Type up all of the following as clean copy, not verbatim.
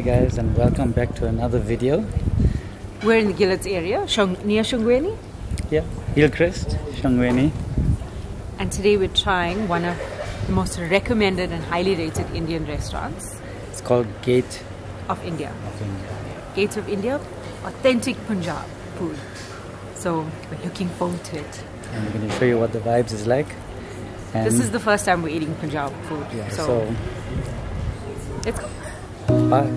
Hi guys, and welcome back to another video. We're in the Gillitts area, near Shongweni. Yeah, Hillcrest, Shongweni. And today we're trying one of the most recommended and highly rated Indian restaurants. It's called Gate of India. Gate of India, authentic Punjab food. So we're looking forward to it. And we're going to show you what the vibes is like. And this is the first time we're eating Punjab food. Yeah, so let's go. Bye.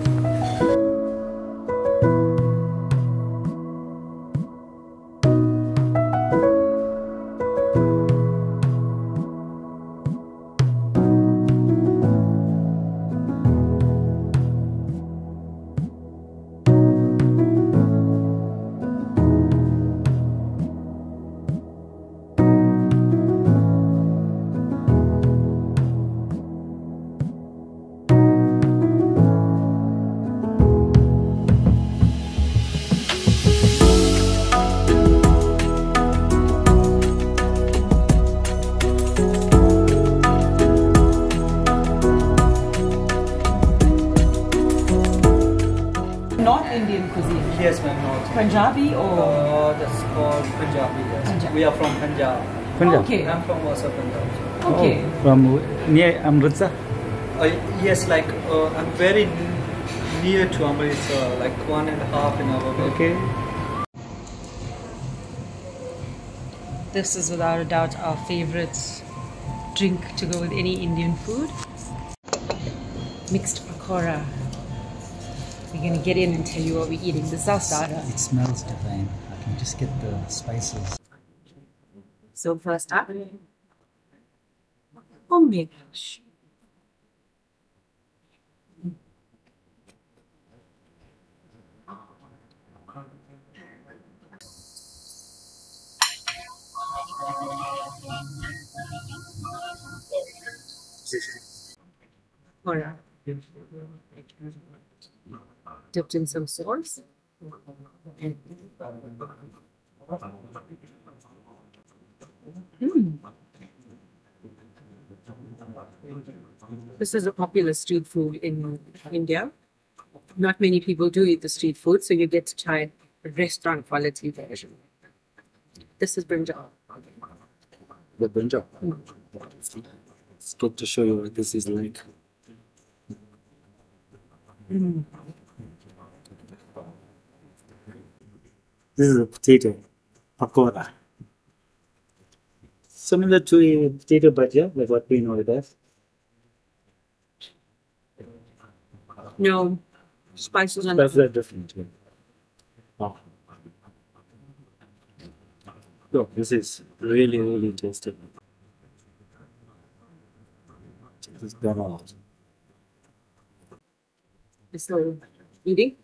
Yes, ma'am. Punjabi or? That's called Punjabi, yes. Punjab. We are from Punjab. Punjab? Okay. I'm from Warsaw, Punjab. Okay. Oh, from near Amritsar? Yes, like I'm very near to Amritsar, like 1.5 hours away. Okay. This is without a doubt our favorite drink to go with any Indian food. Mixed pakora. We're going to get in and tell you what we're eating. This is our starter. It smells divine. I can just get the spices. So first up, oh my gosh. All right. Dipped in some sauce. This is a popular street food in India. Not many people do eat the street food, so you get to try restaurant quality version. This is brinjal. The brinjal. It's good to show you what this is like. This is a potato pakora, similar to a potato bhaji, like what we know it as. No, spices are different. Wow. So this is really, really tasty. This is done a lot. So eating.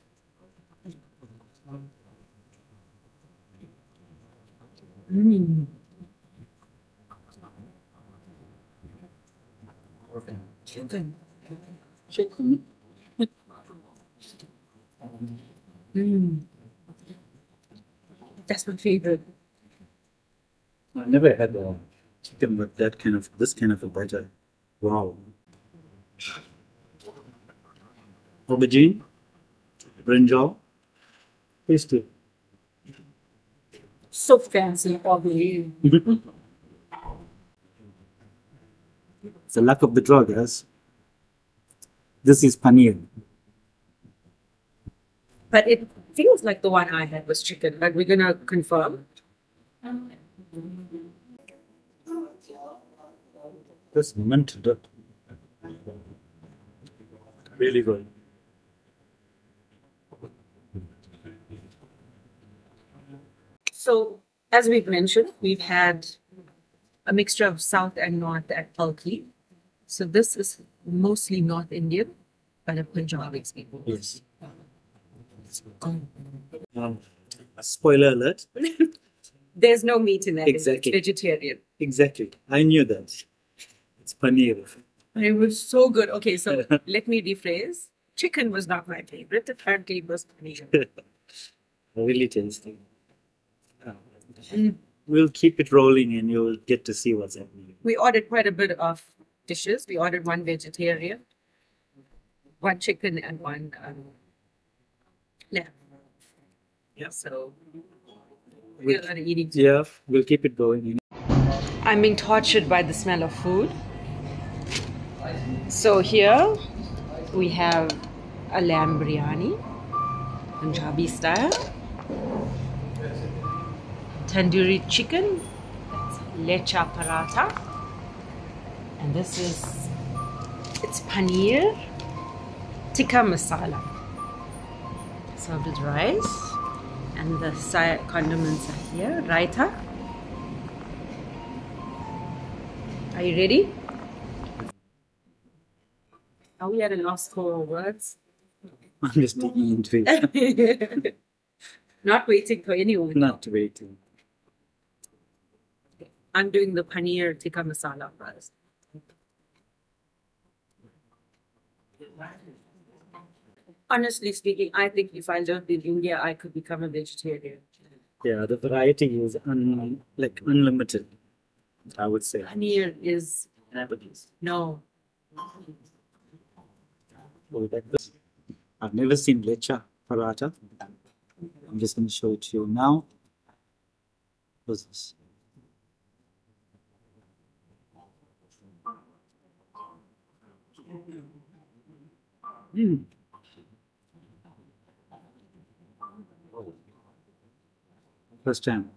Chicken. That's my favorite. I never had a chicken with that kind of a bhaji. Wow. Aubergine, brinjal, tasty. So fancy, obviously. It's the luck of the draw, guys. This is paneer. But it feels like the one I had was chicken, but we're gonna confirm. This minted it. Really good. So, as we've mentioned, we've had a mixture of South and North at Palki. So this is mostly North Indian, but a Punjabi people. Yes. Spoiler alert. There's no meat in that. Exactly. It's vegetarian. Exactly. I knew that. It's paneer. It was so good. Okay, so let me rephrase. Chicken was not my favorite. Apparently it was paneer. Really tasty. We'll keep it rolling and you'll get to see what's happening. We ordered quite a bit of dishes. We ordered one vegetarian. one chicken and one lamb. Yeah. So we'll, eating. Yeah, we'll keep it going. I'm being tortured by the smell of food. So here we have a lamb biryani, Punjabi style, tandoori chicken, lecha paratha, and this is, it's paneer, tikka masala, served with rice, and the side condiments are here, raita. Are you ready? Are we at a loss for words? I'm just taking into it. Not waiting for anyone. Not waiting. Okay. I'm doing the paneer tikka masala first. Honestly speaking, I think if I lived in India, I could become a vegetarian. Yeah, the variety is unlimited, I would say. Paneer is... No. I've never seen lecha paratha. I'm just going to show it to you now. What's this? Mm. First time.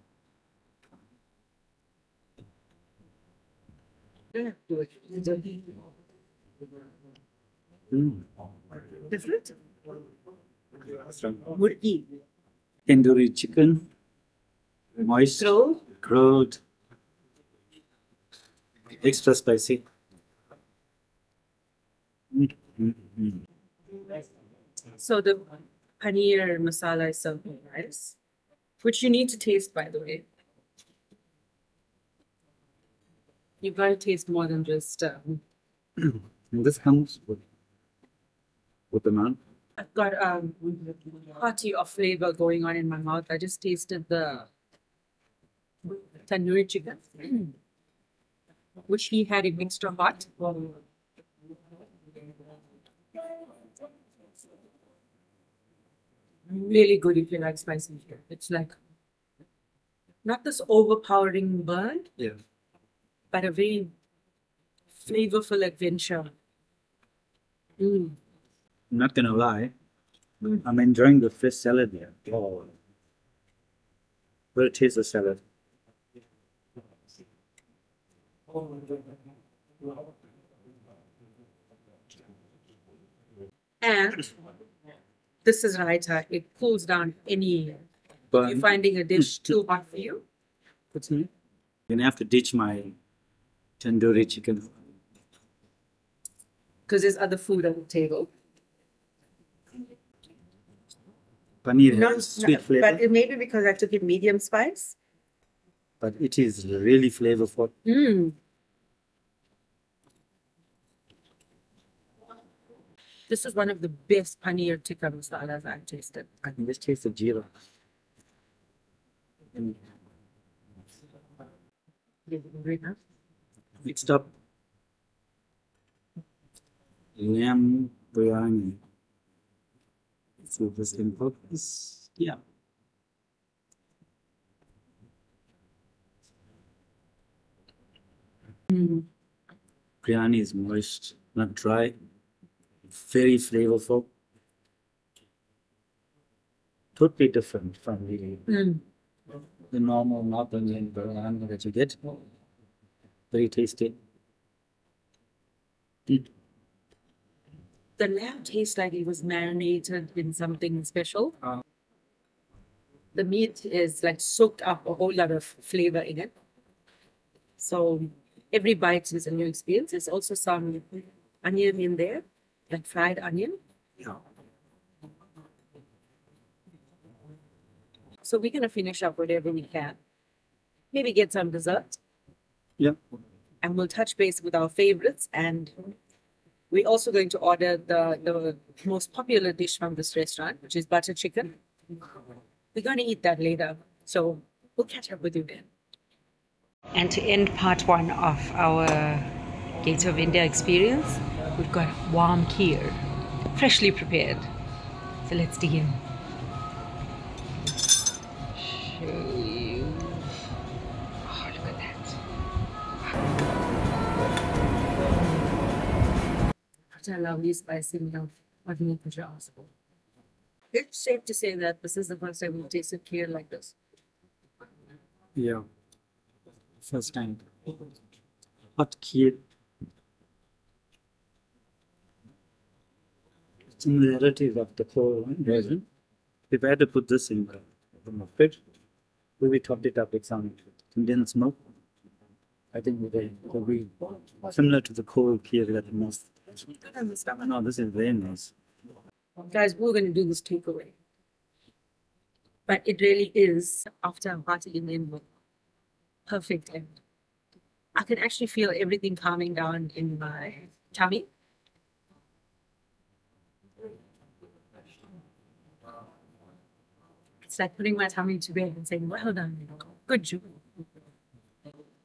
Mm. Different? Murki. Tandoori chicken. Moist. Grilled. Extra spicy. Mm-hmm. So the paneer masala is served with rice, which you need to taste, by the way. You've got to taste more than just... And this comes with the naan. I've got a party of flavor going on in my mouth. I just tasted the tandoori chicken, which he had a mixture of hot. Really good if you like spicy here. It's like not this overpowering burn, yeah, but a very flavorful adventure. Mm. I'm not gonna lie, I'm enjoying the fish salad here. Oh, but it is a salad. And this is raita. It cools down any. But you're finding a dish too hot for you. What's me? I'm gonna have to ditch my tandoori chicken because there's other food on the table. Paneer has sweet flavor. But it may be because I took it medium spice. But it is really flavorful. Mm. This is one of the best paneer tikka masalas I've tasted. I can just taste the jeera. Mm. Mixed up. Lamb biryani. So this can focus, yeah. Mm. Biryani is moist, not dry, very flavorful. Totally different from the normal North Indian biryani that you get. Very tasty. The lamb tastes like it was marinated in something special. The meat is like soaked up a whole lot of flavor in it. So every bite is a new experience. There's also some onion in there, like fried onion. Yeah. So we're going to finish up whatever we can. Maybe get some dessert. Yeah. And we'll touch base with our favorites, and we're also going to order the most popular dish from this restaurant, which is butter chicken. We're going to eat that later, so we'll catch up with you then. And to end part one of our Gate of India experience, we've got warm kheer. freshly prepared. So let's dig in. Show you. Oh, look at that. Such a lovely spicy meal of me Punjab. It's safe to say that this is the first time we've tasted kheer like this. Yeah. First time. Hot kheer. Similarities of the whole version. If I had to put this in the market, we will top it up with some Indian smoke. I think it will be similar to the cold kheer that the most. No, this is very nice. Guys, we're going to do this takeaway. But it really is, after a hearty Indian meal, perfect end. I can actually feel everything calming down in my tummy. It's like putting my tummy to bed and saying, well done, good job.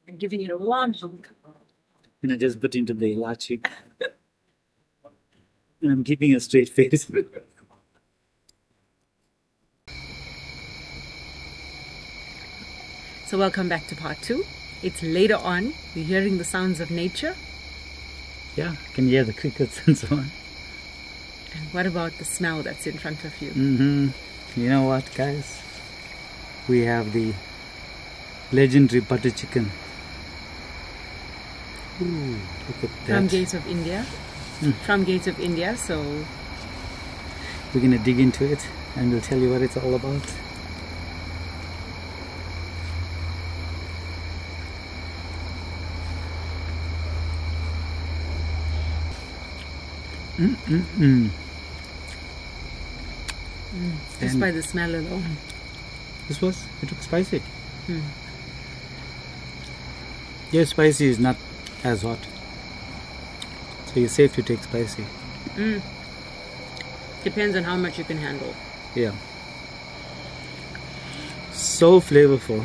And giving it a warm hug. And I just bit into the elachi. And I'm keeping a straight face. So welcome back to part 2. It's later on. You're hearing the sounds of nature. Yeah, you can hear the crickets and so on. And what about the snow that's in front of you? You know what, guys? We have the legendary butter chicken. Ooh, look at that. From Gate of India. From Gate of India, so we're gonna dig into it and we'll tell you what it's all about. Just by the smell alone. It looked spicy. Yeah, spicy is not as hot. So you're safe to take spicy. Depends on how much you can handle. Yeah. So flavorful.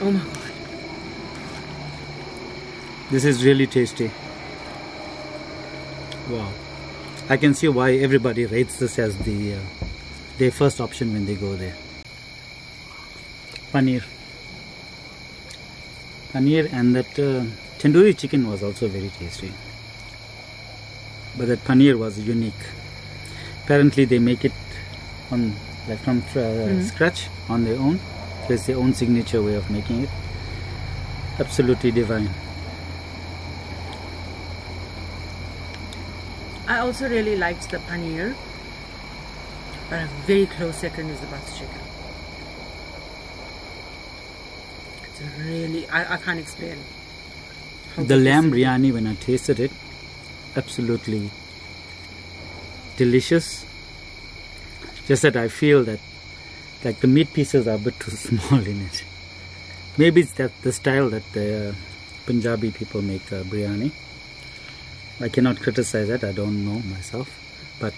Oh my god. This is really tasty. Wow. I can see why everybody rates this as the their first option when they go there. Paneer. Paneer and that tandoori chicken was also very tasty. But that paneer was unique. Apparently they make it on like from scratch on their own. So it's their own signature way of making it. Absolutely divine. I also really liked the paneer, but a very close second is the butter chicken. It's really, I can't explain. The lamb biryani, when I tasted it, absolutely delicious. Just that I feel that like the meat pieces are a bit too small in it. Maybe it's that the style that the Punjabi people make biryani. I cannot criticize that, I don't know myself, but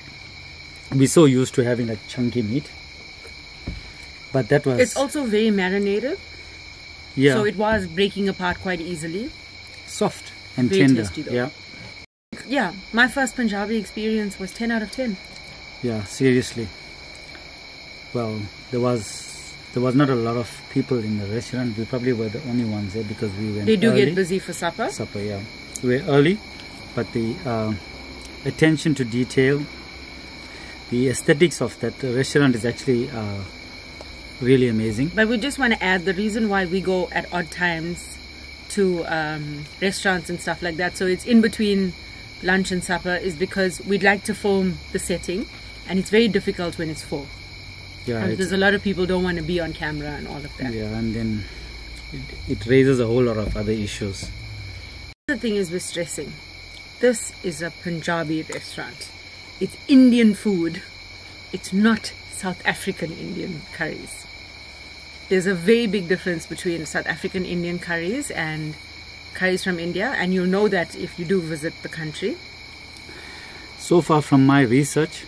we're so used to having like chunky meat, but that was... It's also very marinated, yeah. So it was breaking apart quite easily. Soft and very tender, tasty though. Yeah. Yeah, my first Punjabi experience was 10 out of 10. Yeah, seriously. Well, there was not a lot of people in the restaurant, we probably were the only ones there because we went early. They do get busy for supper. Supper, yeah. We were early. But the attention to detail, the aesthetics of that restaurant is actually really amazing. But we just want to add the reason why we go at odd times to restaurants and stuff like that. So it's in between lunch and supper is because we'd like to film the setting. And it's very difficult when it's full. Yeah, and there's a lot of people don't want to be on camera and all of that. Yeah, and then it raises a whole lot of other issues. The thing is we're stressing. This is a Punjabi restaurant. It's Indian food. It's not South African Indian curries. There's a very big difference between South African Indian curries and curries from India, and you'll know that if you do visit the country. So far from my research,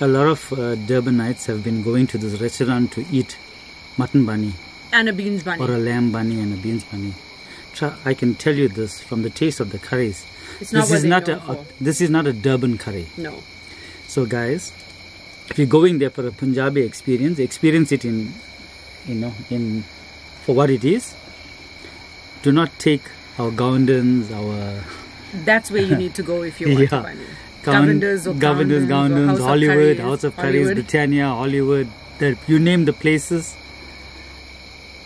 a lot of Durbanites have been going to this restaurant to eat mutton bunny. And a beans bunny. Or a lamb bunny and a beans bunny. I can tell you this from the taste of the curries. It's not this is not a Durban curry. No. So guys, if you're going there for a Punjabi experience, experience it in, you know, in for what it is. Do not take our Gaundans, our... That's where you need to go if you want to bunny. Gaundans, House Hollywood, House of Curries, Britannia, Hollywood. You name the places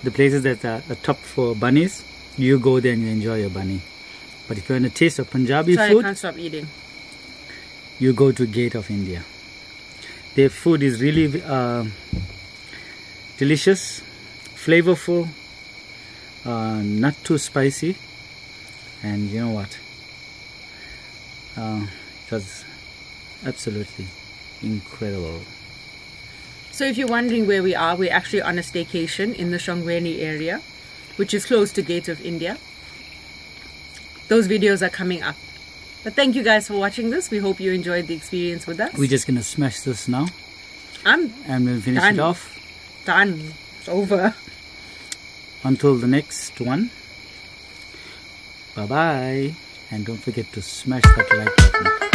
that are top for bunnies. You go there and you enjoy your bunny. But if you want a taste of Punjabi food, I can't stop eating. You go to Gate of India. Their food is really delicious, flavorful, not too spicy, and you know what? It was absolutely incredible. So if you're wondering where we are, we're actually on a staycation in the Shongweni area, which is close to Gate of India. Those videos are coming up. But thank you guys for watching this. We hope you enjoyed the experience with us. We're just going to smash this now. And we'll finish it off. Done. It's over. Until the next one. Bye-bye. And don't forget to smash that like button.